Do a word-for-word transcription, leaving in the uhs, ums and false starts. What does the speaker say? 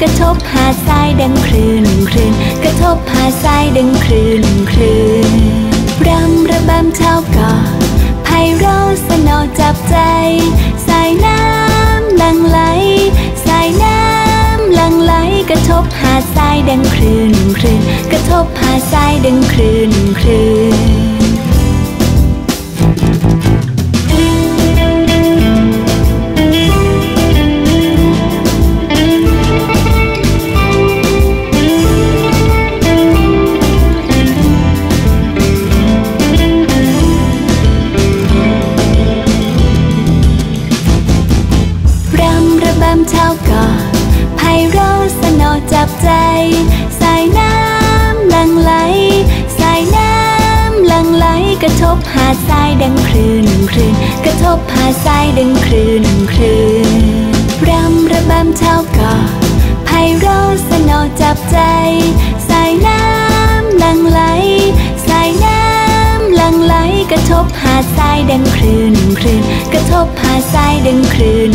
กระทบหาดทรายดังคลื่นคลื่นกระทบหาดทรายดังคลื่นคลื่นรำระบำชาวเกาะไพเราะสนอจับใจสายน้ำหลั่งไหลสายน้ำหลั่งไหลกระทบหาดทรายดังคลื่นคลื่นกระทบหาดทรายดังคลื่นคลื่นชาวเกาะไพเราะสนอจับใจสายน้ำหลั่งไหลสายน้ำหลั่งไหลกระทบหาดทรายดังคลื่นคลื่นกระทบหาดทรายดังคลื่นคลื่นรำระบำชาวเกาะไพเราะสนอจับใจสายน้ำหลั่งไหลสายน้ำหลั่งไหลกระทบหาดทรายดังคลื่นคลื่นกระทบหาดทรายดังคลื่น